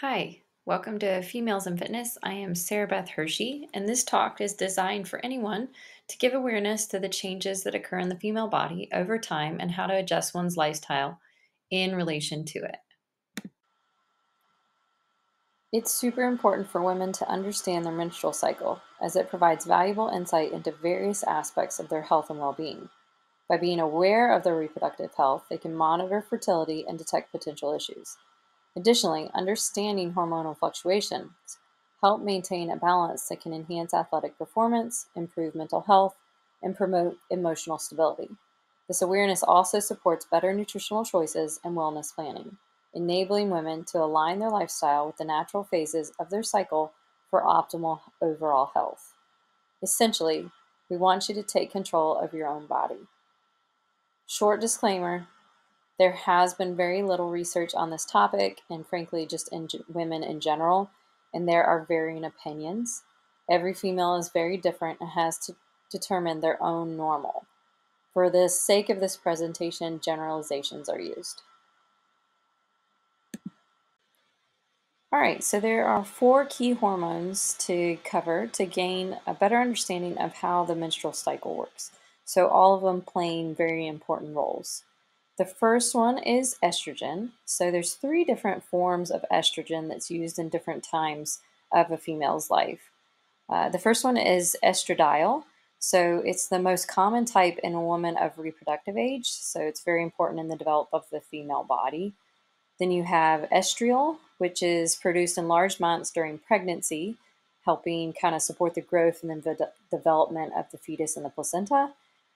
Hi, welcome to Females in Fitness. I am Sarah Beth Hershey, and this talk is designed for anyone to give awareness to the changes that occur in the female body over time and how to adjust one's lifestyle in relation to it. It's super important for women to understand their menstrual cycle, as it provides valuable insight into various aspects of their health and well-being. By being aware of their reproductive health, they can monitor fertility and detect potential issues. Additionally, understanding hormonal fluctuations help maintain a balance that can enhance athletic performance, improve mental health, and promote emotional stability. This awareness also supports better nutritional choices and wellness planning, enabling women to align their lifestyle with the natural phases of their cycle for optimal overall health. Essentially, we want you to take control of your own body. Short disclaimer. There has been very little research on this topic and frankly just in women in general, and there are varying opinions. Every female is very different and has to determine their own normal. For the sake of this presentation, generalizations are used. All right, so there are four key hormones to cover to gain a better understanding of how the menstrual cycle works. So all of them playing very important roles. The first one is estrogen. So there's three different forms of estrogen that's used in different times of a female's life. The first one is estradiol. So it's the most common type in a woman of reproductive age. So it's very important in the development of the female body. Then you have estriol, which is produced in large amounts during pregnancy, helping kind of support the growth and the development of the fetus and the placenta.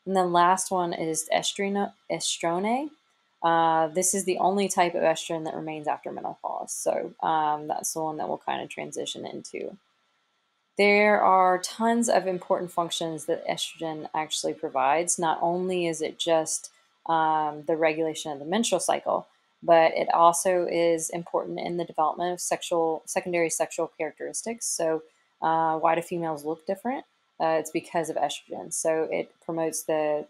And the last one is estrone. This is the only type of estrogen that remains after menopause. So that's the one that we'll kind of transition into. There are tons of important functions that estrogen actually provides. Not only is it just the regulation of the menstrual cycle, but it also is important in the development of secondary sexual characteristics. So why do females look different? It's because of estrogen. So it promotes the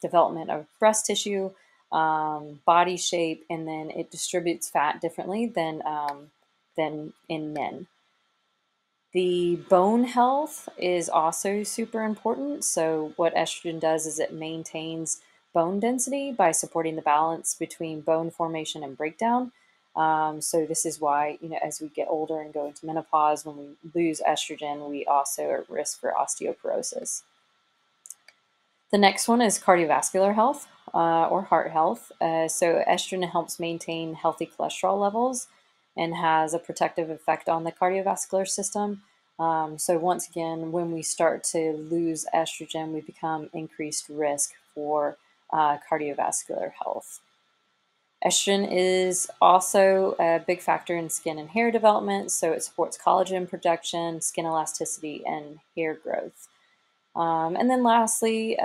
development of breast tissue, body shape, and then it distributes fat differently than in men. The bone health is also super important. So what estrogen does is it maintains bone density by supporting the balance between bone formation and breakdown. So this is why, you know, as we get older and go into menopause, when we lose estrogen, we also are at risk for osteoporosis. The next one is cardiovascular health or heart health. So estrogen helps maintain healthy cholesterol levels and has a protective effect on the cardiovascular system. So once again, when we start to lose estrogen, we become increased risk for cardiovascular health. Estrogen is also a big factor in skin and hair development, so it supports collagen production, skin elasticity, and hair growth. And then lastly,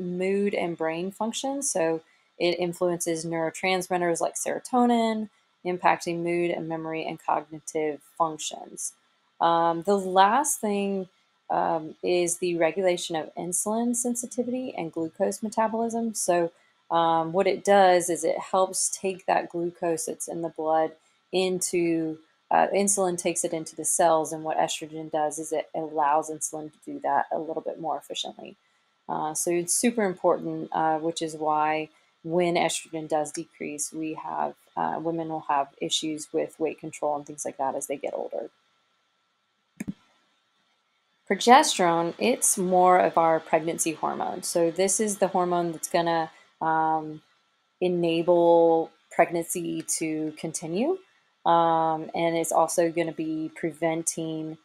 mood and brain function. So it influences neurotransmitters like serotonin, impacting mood and memory and cognitive functions. The last thing is the regulation of insulin sensitivity and glucose metabolism. So what it does is it helps take that glucose that's in the blood into, insulin takes it into the cells, and what estrogen does is it allows insulin to do that a little bit more efficiently. So it's super important, which is why when estrogen does decrease, we have, women will have issues with weight control and things like that as they get older. Progesterone, it's more of our pregnancy hormone. So this is the hormone that's going to enable pregnancy to continue, and it's also going to be preventing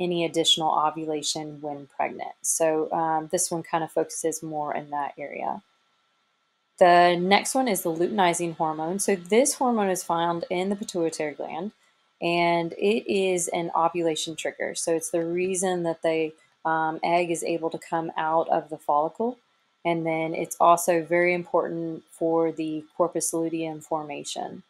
any additional ovulation when pregnant. So this one kind of focuses more in that area. The next one is the luteinizing hormone. So this hormone is found in the pituitary gland, and it is an ovulation trigger. So it's the reason that the egg is able to come out of the follicle. And then it's also very important for the corpus luteum formation.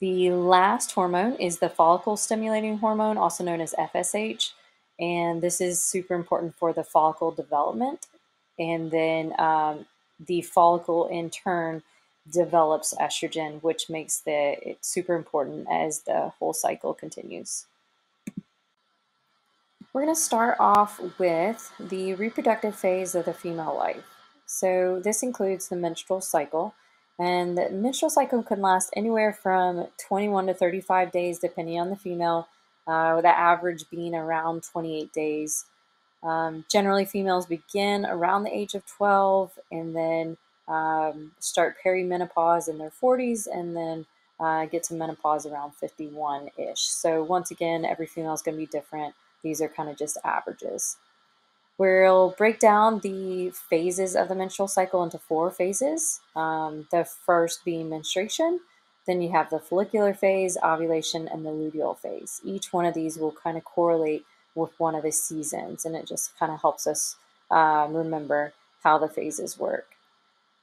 The last hormone is the follicle stimulating hormone, also known as FSH. And this is super important for the follicle development. And then the follicle in turn develops estrogen, which makes it super important as the whole cycle continues. We're going to start off with the reproductive phase of the female life. So this includes the menstrual cycle, and the menstrual cycle can last anywhere from 21 to 35 days depending on the female, with the average being around 28 days. Generally, females begin around the age of 12 and then start perimenopause in their 40s and then get to menopause around 51-ish. So once again, every female is going to be different. These are kind of just averages. We'll break down the phases of the menstrual cycle into 4 phases. The first being menstruation, then you have the follicular phase, ovulation, and the luteal phase. Each one of these will kind of correlate with one of the seasons, and it just kind of helps us remember how the phases work.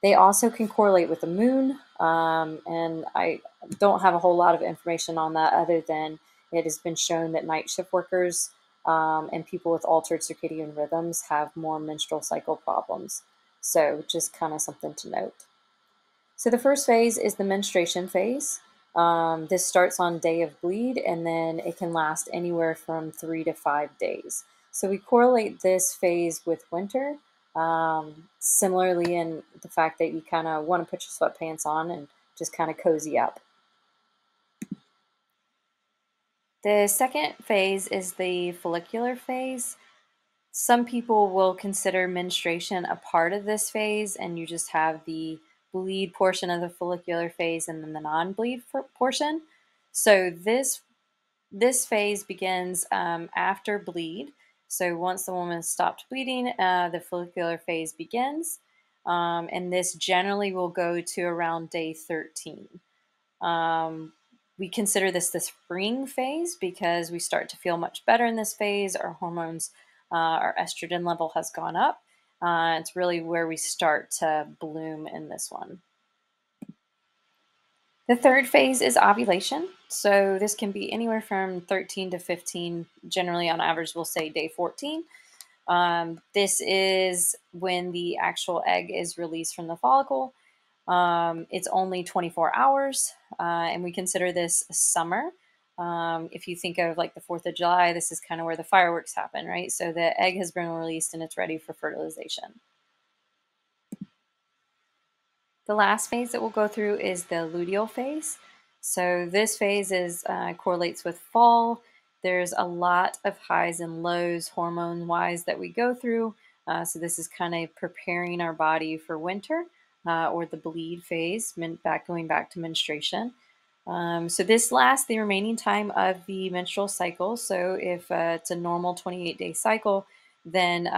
They also can correlate with the moon, and I don't have a whole lot of information on that other than it has been shown that night shift workers and people with altered circadian rhythms have more menstrual cycle problems. So just kind of something to note. So the first phase is the menstruation phase. This starts on day of bleed, and then it can last anywhere from 3 to 5 days. So we correlate this phase with winter, similarly in the fact that you kind of want to put your sweatpants on and just kind of cozy up. The second phase is the follicular phase. Some people will consider menstruation a part of this phase, and you just have the bleed portion of the follicular phase and then the non-bleed portion. So this phase begins after bleed. So once the woman stopped bleeding, the follicular phase begins, and this generally will go to around day 13. We consider this the spring phase because we start to feel much better in this phase. Our hormones, our estrogen level has gone up. It's really where we start to bloom in this one. The third phase is ovulation. So this can be anywhere from 13 to 15. Generally, on average, we'll say day 14. This is when the actual egg is released from the follicle. It's only 24 hours, and we consider this summer. If you think of like the 4th of July, this is kind of where the fireworks happen, right? So the egg has been released and it's ready for fertilization. The last phase that we'll go through is the luteal phase. So this phase is correlates with fall. There's a lot of highs and lows hormone-wise that we go through. So this is kind of preparing our body for winter, or the bleed phase, going back to menstruation. So this lasts the remaining time of the menstrual cycle. So if it's a normal 28-day cycle, then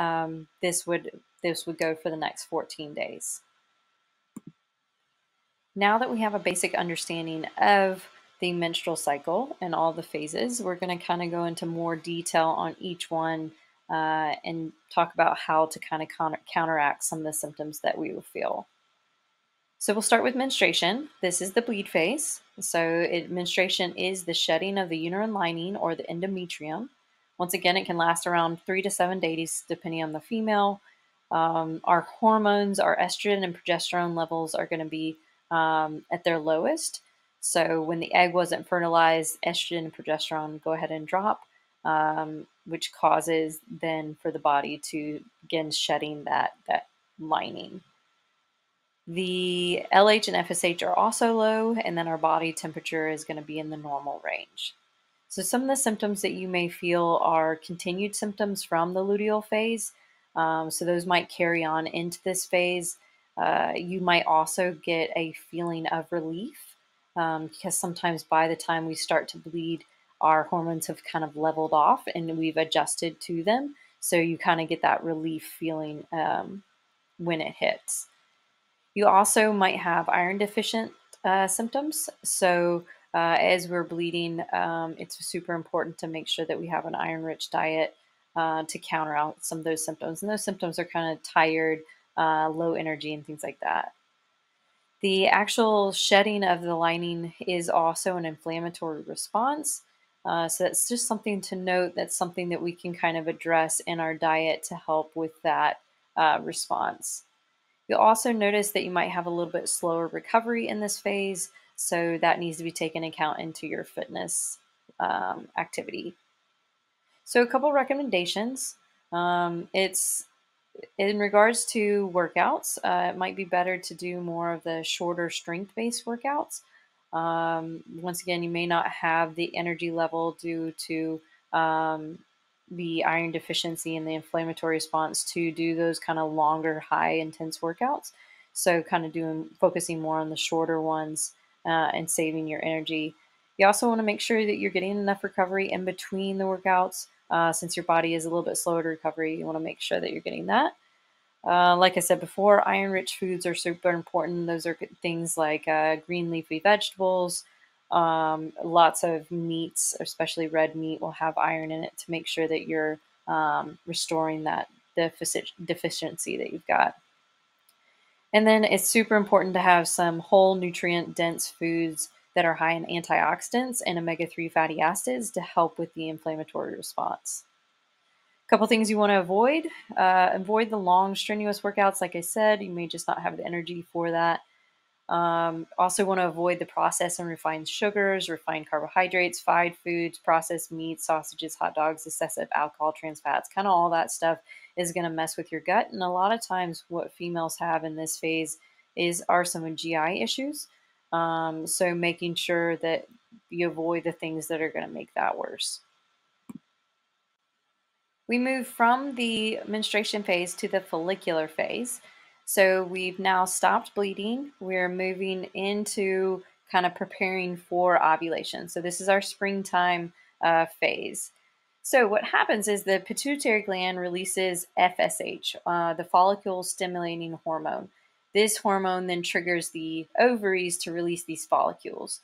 this would go for the next 14 days. Now that we have a basic understanding of the menstrual cycle and all the phases, we're going to kind of go into more detail on each one and talk about how to kind of counteract some of the symptoms that we will feel. So we'll start with menstruation. This is the bleed phase. So menstruation is the shedding of the uterine lining or the endometrium. Once again, it can last around 3 to 7 days depending on the female. Our hormones, our estrogen and progesterone levels are going to be at their lowest. So when the egg wasn't fertilized, estrogen and progesterone go ahead and drop, which causes then for the body to begin shedding that lining. The LH and FSH are also low, and then our body temperature is going to be in the normal range. So some of the symptoms that you may feel are continued symptoms from the luteal phase. So those might carry on into this phase. You might also get a feeling of relief because sometimes by the time we start to bleed, our hormones have kind of leveled off and we've adjusted to them. So you kind of get that relief feeling when it hits. You also might have iron deficient symptoms. So as we're bleeding, it's super important to make sure that we have an iron-rich diet to counter out some of those symptoms. And those symptoms are kind of tired, low energy, and things like that. The actual shedding of the lining is also an inflammatory response. So that's just something to note. That's something that we can kind of address in our diet to help with that response. You'll also notice that you might have a little bit slower recovery in this phase, so that needs to be taken account into your fitness activity. So a couple recommendations. It's in regards to workouts, it might be better to do more of the shorter strength-based workouts. Once again, you may not have the energy level due to the iron deficiency and the inflammatory response to do those kind of longer, high intense workouts. So kind of focusing more on the shorter ones and saving your energy. You also want to make sure that you're getting enough recovery in between the workouts. Since your body is a little bit slower to recovery, you want to make sure that you're getting that. Like I said before, iron-rich foods are super important. Those are things like green leafy vegetables. Lots of meats, especially red meat, will have iron in it to make sure that you're restoring that deficiency that you've got. And then it's super important to have some whole nutrient-dense foods that are high in antioxidants and omega-3 fatty acids to help with the inflammatory response. A couple things you want to avoid. Avoid the long, strenuous workouts. Like I said, you may just not have the energy for that. Also want to avoid the processed and refined sugars, refined carbohydrates, fried foods, processed meats, sausages, hot dogs, excessive alcohol, trans fats, kind of all that stuff is going to mess with your gut. And a lot of times what females have in this phase are some GI issues. So making sure that you avoid the things that are going to make that worse. We move from the menstruation phase to the follicular phase. So we've now stopped bleeding. We're moving into kind of preparing for ovulation. So this is our springtime phase. So what happens is the pituitary gland releases FSH, the follicle stimulating hormone. This hormone then triggers the ovaries to release these follicles.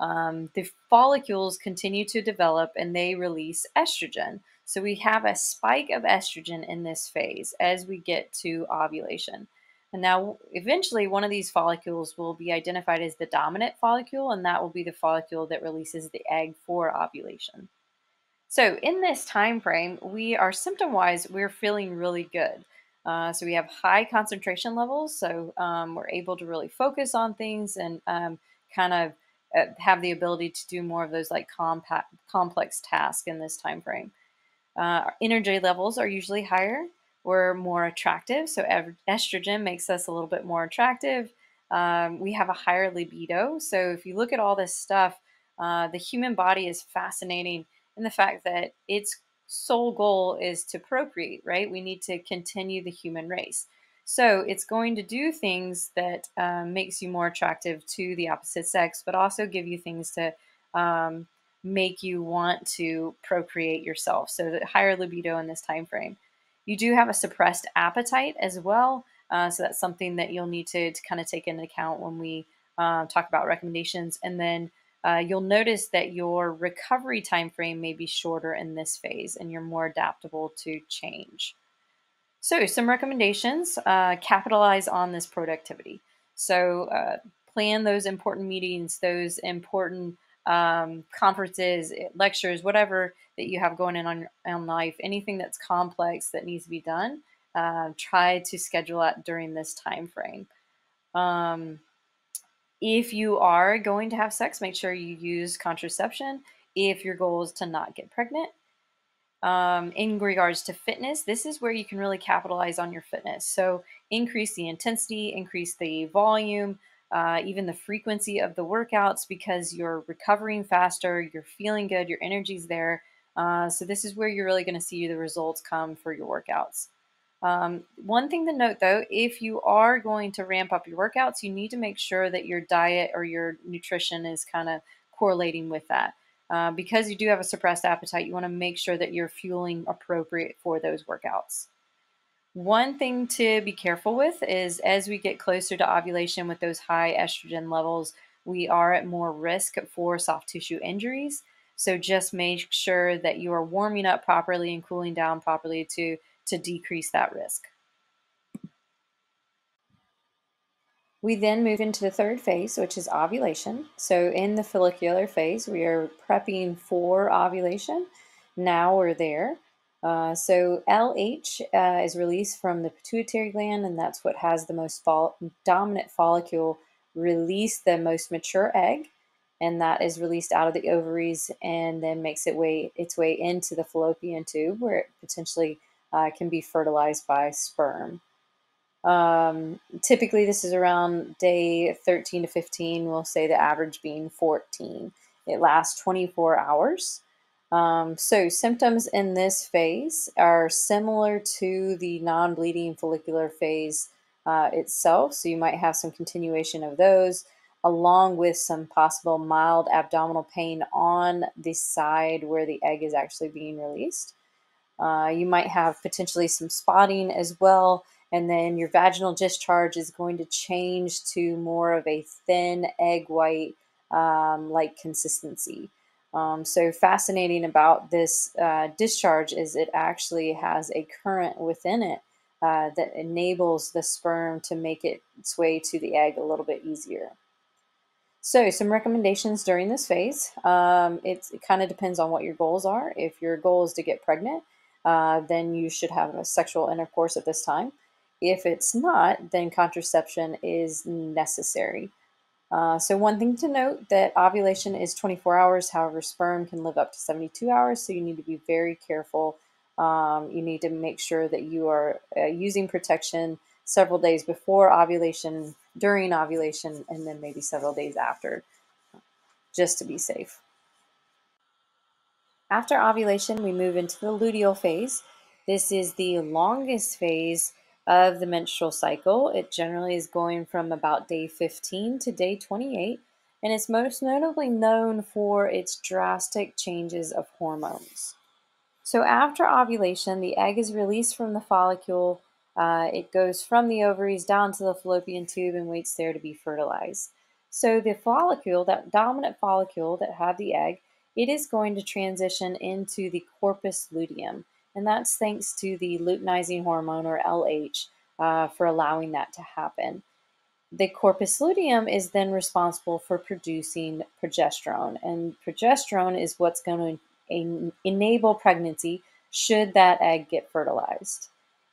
The follicles continue to develop and they release estrogen. So we have a spike of estrogen in this phase as we get to ovulation. And now eventually one of these follicles will be identified as the dominant follicle, and that will be the follicle that releases the egg for ovulation. So in this time frame, we are symptom-wise, we're feeling really good. So we have high concentration levels, so we're able to really focus on things and kind of have the ability to do more of those like complex tasks in this time frame. Our energy levels are usually higher. We're more attractive, so estrogen makes us a little bit more attractive. We have a higher libido, so if you look at all this stuff, the human body is fascinating in the fact that its sole goal is to procreate, right? We need to continue the human race. So it's going to do things that makes you more attractive to the opposite sex, but also give you things to make you want to procreate yourself. So the higher libido in this time frame. You do have a suppressed appetite as well. So that's something that you'll need to kind of take into account when we talk about recommendations. And then you'll notice that your recovery time frame may be shorter in this phase and you're more adaptable to change. So some recommendations, capitalize on this productivity. So plan those important meetings, those important conferences, lectures, whatever that you have going on life, anything that's complex that needs to be done, try to schedule that during this time frame. If you are going to have sex, make sure you use contraception if your goal is to not get pregnant. In regards to fitness, this is where you can really capitalize on your fitness. So increase the intensity, increase the volume, even the frequency of the workouts, because you're recovering faster, you're feeling good, your energy's there. So this is where you're really going to see the results come for your workouts. One thing to note though, if you are going to ramp up your workouts, you need to make sure that your diet or your nutrition is kind of correlating with that. Because you do have a suppressed appetite, you want to make sure that you're fueling appropriate for those workouts. One thing to be careful with is as we get closer to ovulation with those high estrogen levels, we are at more risk for soft tissue injuries. So just make sure that you are warming up properly and cooling down properly to decrease that risk. We then move into the third phase, which is ovulation. So in the follicular phase, we are prepping for ovulation. Now we're there. So LH is released from the pituitary gland, and that's what has the most dominant follicle release the most mature egg, and that is released out of the ovaries and then makes its way into the fallopian tube, where it potentially can be fertilized by sperm. Typically, this is around day 13 to 15, we'll say the average being 14. It lasts 24 hours. So symptoms in this phase are similar to the non-bleeding follicular phase itself. So you might have some continuation of those, along with some possible mild abdominal pain on the side where the egg is actually being released. You might have potentially some spotting as well. And then your vaginal discharge is going to change to more of a thin egg white like consistency. So fascinating about this discharge is it actually has a current within it that enables the sperm to make its way to the egg a little bit easier. So some recommendations during this phase. It kind of depends on what your goals are. If your goal is to get pregnant, then you should have a sexual intercourse at this time. If it's not, then contraception is necessary. So one thing to note that ovulation is 24 hours. However, sperm can live up to 72 hours. So you need to be very careful. You need to make sure that you are using protection several days before ovulation, during ovulation, and then maybe several days after, just to be safe. After ovulation, we move into the luteal phase. This is the longest phase of the menstrual cycle. It generally is going from about day 15 to day 28, and it's most notably known for its drastic changes of hormones. So after ovulation, the egg is released from the follicle. It goes from the ovaries down to the fallopian tube and waits there to be fertilized. So the follicle, that dominant follicle that had the egg, it is going to transition into the corpus luteum. And that's thanks to the luteinizing hormone, or LH, for allowing that to happen. The corpus luteum is then responsible for producing progesterone, and progesterone is what's going to enable pregnancy should that egg get fertilized.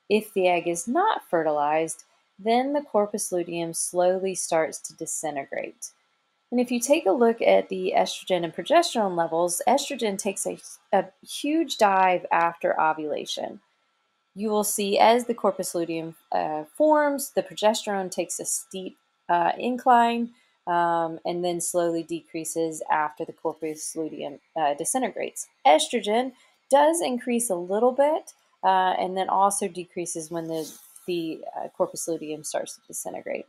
If the egg is not fertilized, then the corpus luteum slowly starts to disintegrate. And if you take a look at the estrogen and progesterone levels, estrogen takes a huge dive after ovulation. You will see as the corpus luteum forms, the progesterone takes a steep incline and then slowly decreases after the corpus luteum disintegrates. Estrogen does increase a little bit and then also decreases when the corpus luteum starts to disintegrate.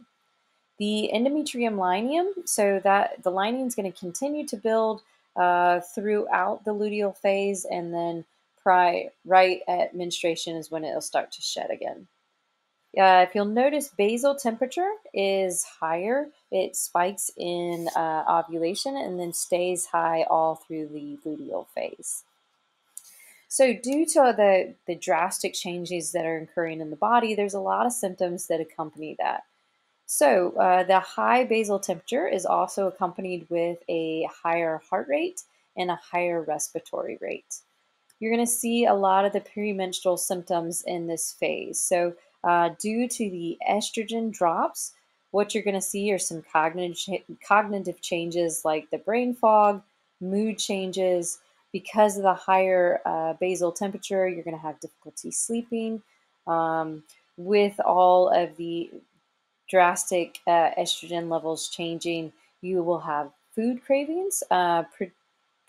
The endometrium lineum, so that the lining is going to continue to build throughout the luteal phase, and then right at menstruation is when it'll start to shed again. If you'll notice, basal temperature is higher. It spikes in ovulation and then stays high all through the luteal phase. So due to the drastic changes that are occurring in the body, there's a lot of symptoms that accompany that. So the high basal temperature is also accompanied with a higher heart rate and a higher respiratory rate. You're going to see a lot of the perimenstrual symptoms in this phase. So due to the estrogen drops, what you're going to see are some cognitive changes like the brain fog, mood changes. Because of the higher basal temperature, you're going to have difficulty sleeping. With all of the drastic estrogen levels changing, you will have food cravings,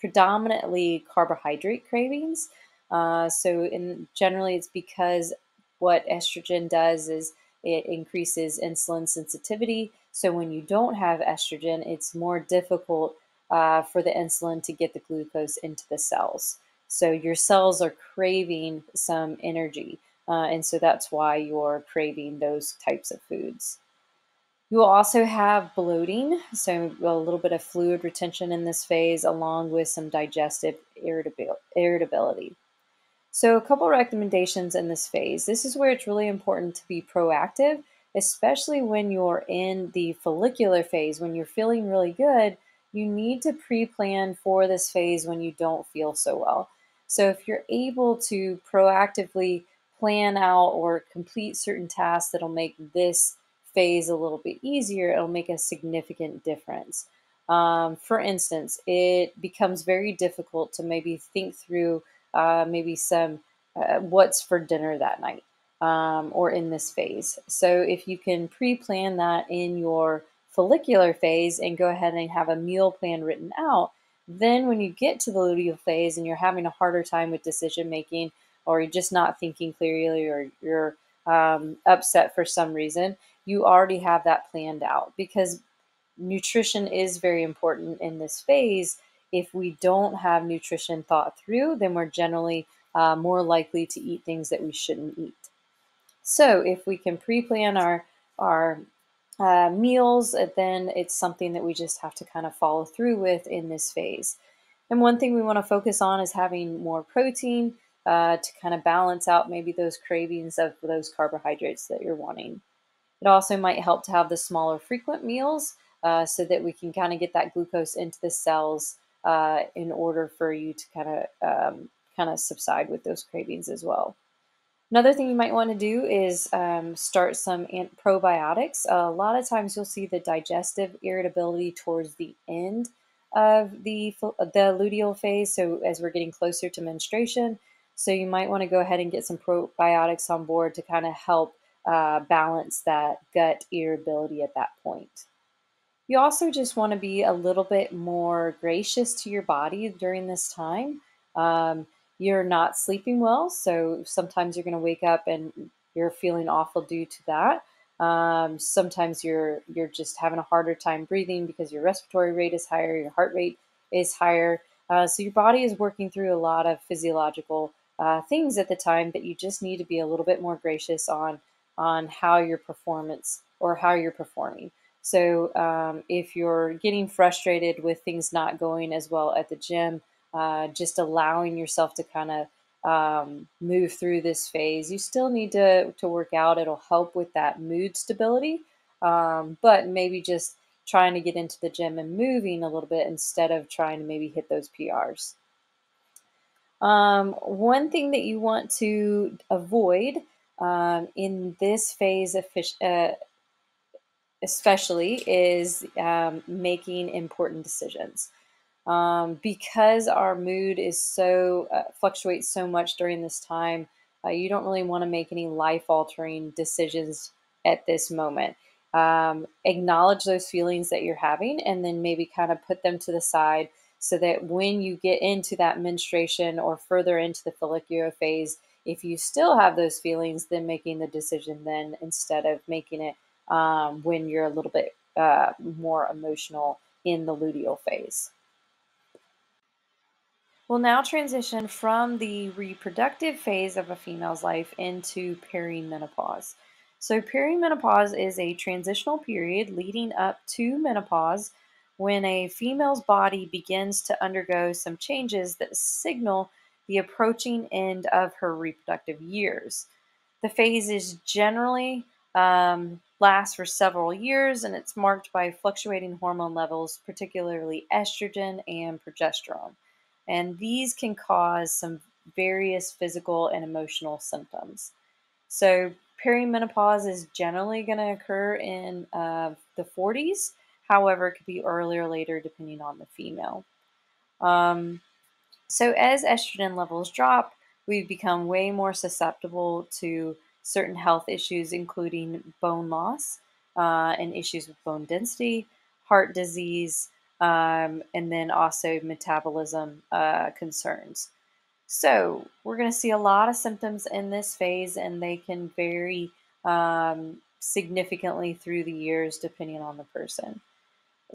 predominantly carbohydrate cravings. Generally, it's because what estrogen does is it increases insulin sensitivity. So when you don't have estrogen, it's more difficult for the insulin to get the glucose into the cells. So your cells are craving some energy. And so that's why you're craving those types of foods. You will also have bloating, so a little bit of fluid retention in this phase, along with some digestive irritability. So a couple recommendations in this phase. This is where it's really important to be proactive, especially when you're in the follicular phase. When you're feeling really good, you need to pre-plan for this phase when you don't feel so well. So if you're able to proactively plan out or complete certain tasks that'll make this phase a little bit easier, it'll make a significant difference. For instance, it becomes very difficult to maybe think through what's for dinner that night or in this phase. So if you can pre-plan that in your follicular phase and go ahead and have a meal plan written out, then when you get to the luteal phase and you're having a harder time with decision making, or you're just not thinking clearly, or you're upset for some reason, you already have that planned out, because nutrition is very important in this phase. If we don't have nutrition thought through, then we're generally more likely to eat things that we shouldn't eat. So if we can pre-plan our meals, then it's something that we just have to kind of follow through with in this phase. And one thing we want to focus on is having more protein to kind of balance out maybe those cravings of those carbohydrates that you're wanting. It also might help to have the smaller frequent meals so that we can kind of get that glucose into the cells in order for you to kind of subside with those cravings as well. Another thing you might want to do is start some probiotics. A lot of times you'll see the digestive irritability towards the end of the luteal phase, so as we're getting closer to menstruation. So you might want to go ahead and get some probiotics on board to kind of help balance that gut irritability at that point. You also just want to be a little bit more gracious to your body during this time. You're not sleeping well, so sometimes you're going to wake up and you're feeling awful due to that. Sometimes you're just having a harder time breathing because your respiratory rate is higher, your heart rate is higher. So your body is working through a lot of physiological things at the time that you just need to be a little bit more gracious on how your performance or how you're performing. So if you're getting frustrated with things not going as well at the gym, just allowing yourself to kind of move through this phase. You still need to work out. It'll help with that mood stability, but maybe just trying to get into the gym and moving a little bit instead of trying to maybe hit those PRs. One thing that you want to avoid in this phase especially is making important decisions. Because our mood is so fluctuates so much during this time, you don't really want to make any life-altering decisions at this moment. Acknowledge those feelings that you're having, and then maybe kind of put them to the side so that when you get into that menstruation or further into the follicular phase, if you still have those feelings, then making the decision then instead of making it when you're a little bit more emotional in the luteal phase. We'll now transition from the reproductive phase of a female's life into perimenopause. So perimenopause is a transitional period leading up to menopause when a female's body begins to undergo some changes that signal the approaching end of her reproductive years. The phase is generally lasts for several years, and it's marked by fluctuating hormone levels, particularly estrogen and progesterone. And these can cause some various physical and emotional symptoms. So perimenopause is generally going to occur in the 40s. However, it could be earlier or later depending on the female. So as estrogen levels drop, we become way more susceptible to certain health issues, including bone loss and issues with bone density, heart disease, and then also metabolism concerns. So we're going to see a lot of symptoms in this phase, and they can vary significantly through the years depending on the person.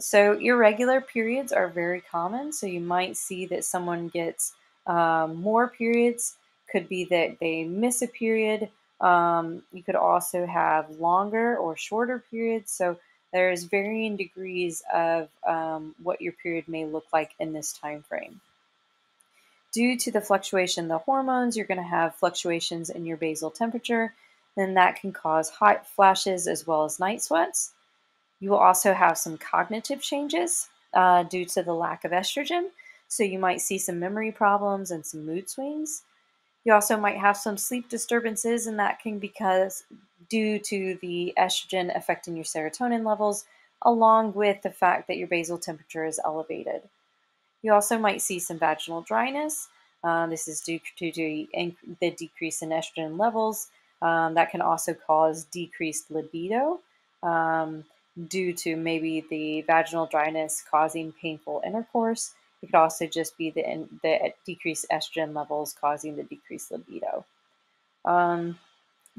So irregular periods are very common. So you might see that someone gets more periods. Could be that they miss a period. You could also have longer or shorter periods. So there's varying degrees of what your period may look like in this time frame. Due to the fluctuation of the hormones, you're going to have fluctuations in your basal temperature, and that can cause hot flashes as well as night sweats. You will also have some cognitive changes due to the lack of estrogen. So you might see some memory problems and some mood swings. You also might have some sleep disturbances, and that can be due to the estrogen affecting your serotonin levels, along with the fact that your basal temperature is elevated. You also might see some vaginal dryness. This is due to the decrease in estrogen levels. That can also cause decreased libido due to maybe the vaginal dryness causing painful intercourse. It could also just be the decreased estrogen levels causing the decreased libido.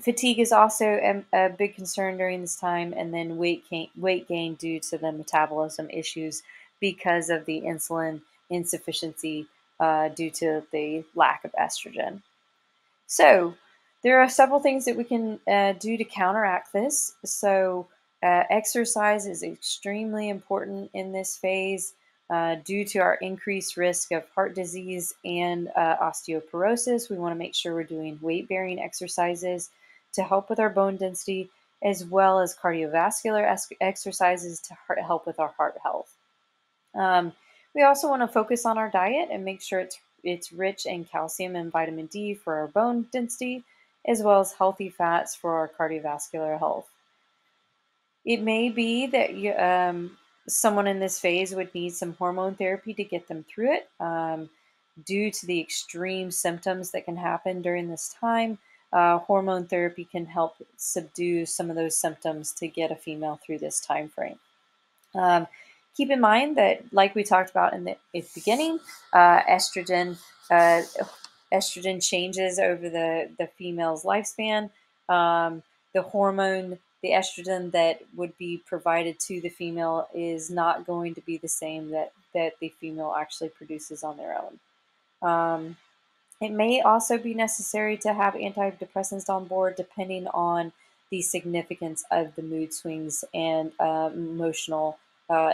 Fatigue is also a big concern during this time, and then weight gain due to the metabolism issues because of the insulin insufficiency due to the lack of estrogen. So there are several things that we can do to counteract this. So exercise is extremely important in this phase due to our increased risk of heart disease and osteoporosis. We want to make sure we're doing weight-bearing exercises to help with our bone density, as well as cardiovascular exercises to help with our heart health. We also want to focus on our diet and make sure it's rich in calcium and vitamin D for our bone density, as well as healthy fats for our cardiovascular health. It may be that someone in this phase would need some hormone therapy to get them through it due to the extreme symptoms that can happen during this time. Hormone therapy can help subdue some of those symptoms to get a female through this time frame. Keep in mind that, like we talked about in the beginning, estrogen changes over the female's lifespan. The estrogen that would be provided to the female is not going to be the same that the female actually produces on their own. It may also be necessary to have antidepressants on board, depending on the significance of the mood swings and emotional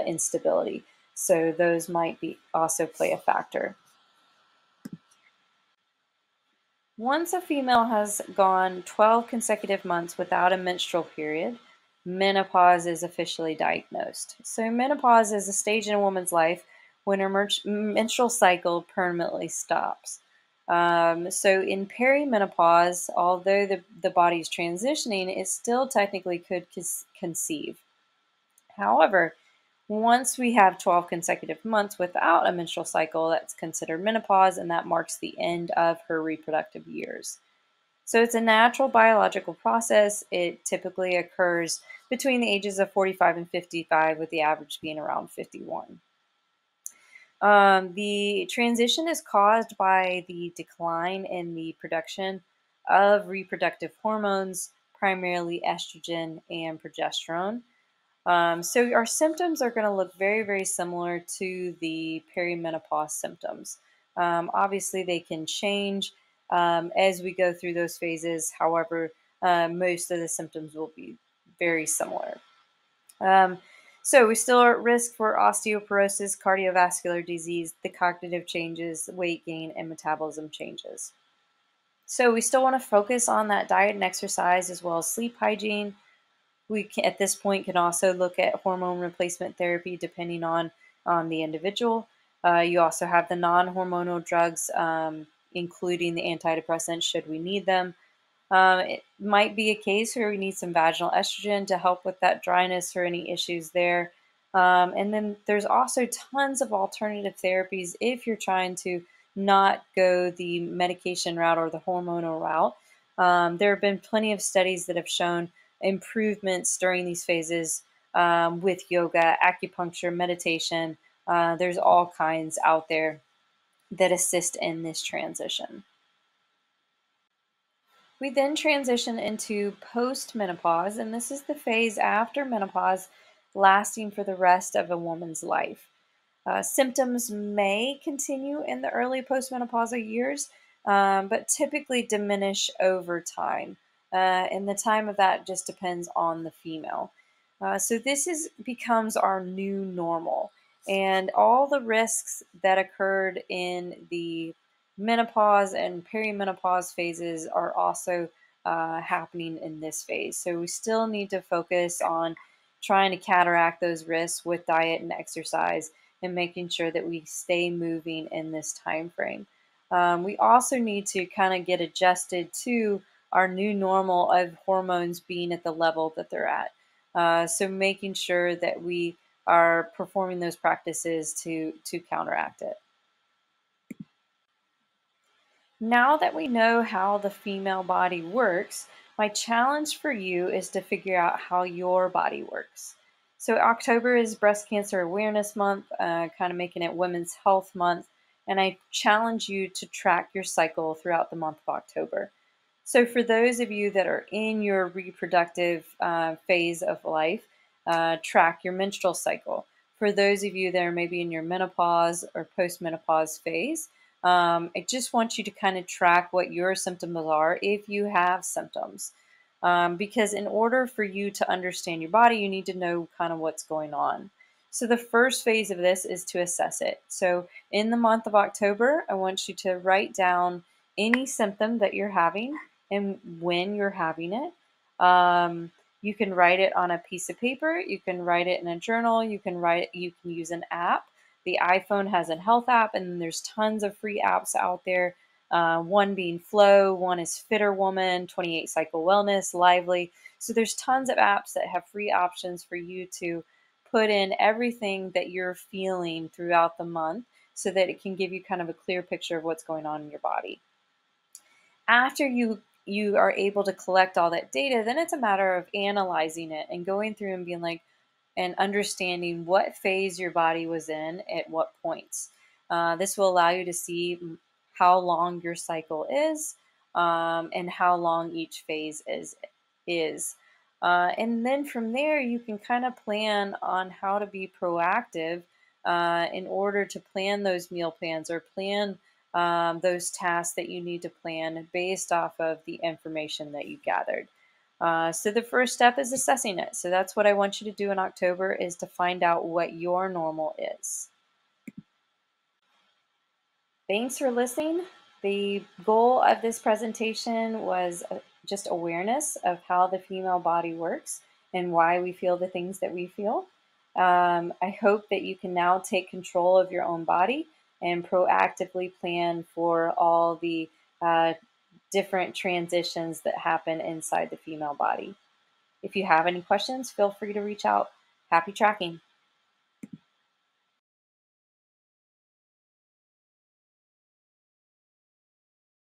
instability. So those might be also play a factor. Once a female has gone 12 consecutive months without a menstrual period, menopause is officially diagnosed. So menopause is a stage in a woman's life when her menstrual cycle permanently stops. So in perimenopause, although the body is transitioning, it still technically could conceive. However, once we have 12 consecutive months without a menstrual cycle, that's considered menopause, and that marks the end of her reproductive years. So it's a natural biological process. It typically occurs between the ages of 45 and 55, with the average being around 51. The transition is caused by the decline in the production of reproductive hormones, primarily estrogen and progesterone. So our symptoms are going to look very, very similar to the perimenopause symptoms. Obviously, they can change as we go through those phases. However, most of the symptoms will be very similar. So we still are at risk for osteoporosis, cardiovascular disease, the cognitive changes, weight gain, and metabolism changes. So we still want to focus on that diet and exercise, as well as sleep hygiene. We can, at this point, can also look at hormone replacement therapy depending on the individual. You also have the non-hormonal drugs, including the antidepressants, should we need them. It might be a case where we need some vaginal estrogen to help with that dryness or any issues there. And then there's also tons of alternative therapies if you're trying to not go the medication route or the hormonal route. There have been plenty of studies that have shown improvements during these phases with yoga, acupuncture, meditation. There's all kinds out there that assist in this transition. We then transition into postmenopause, and this is the phase after menopause, lasting for the rest of a woman's life. Symptoms may continue in the early postmenopausal years, but typically diminish over time. And the time of that just depends on the female. So this becomes our new normal. And all the risks that occurred in the menopause and perimenopause phases are also happening in this phase. So we still need to focus on trying to counteract those risks with diet and exercise, and making sure that we stay moving in this time frame. We also need to kind of get adjusted to our new normal of hormones being at the level that they're at. So making sure that we are performing those practices to counteract it. Now that we know how the female body works, my challenge for you is to figure out how your body works. So October is Breast Cancer Awareness Month, kind of making it Women's Health Month, and I challenge you to track your cycle throughout the month of October. So for those of you that are in your reproductive phase of life, track your menstrual cycle. For those of you that are maybe in your menopause or postmenopause phase, I just want you to kind of track what your symptoms are if you have symptoms, because in order for you to understand your body, you need to know kind of what's going on. So the first phase of this is to assess it. So in the month of October, I want you to write down any symptom that you're having and when you're having it. You can write it on a piece of paper. You can write it in a journal. You can use an app. The iPhone has a health app, and there's tons of free apps out there. One being Flow, one is Fitter Woman, 28 Cycle Wellness, Lively. So there's tons of apps that have free options for you to put in everything that you're feeling throughout the month so that it can give you kind of a clear picture of what's going on in your body. After you are able to collect all that data, then it's a matter of analyzing it and going through and being like, and understanding what phase your body was in at what points. This will allow you to see how long your cycle is and how long each phase is. And then from there, you can kind of plan on how to be proactive in order to plan those meal plans or plan those tasks that you need to plan based off of the information that you gathered. So the first step is assessing it. So that's what I want you to do in October, is to find out what your normal is. Thanks for listening. The goal of this presentation was just awareness of how the female body works and why we feel the things that we feel. I hope that you can now take control of your own body and proactively plan for all the different transitions that happen inside the female body. If you have any questions, feel free to reach out. Happy tracking.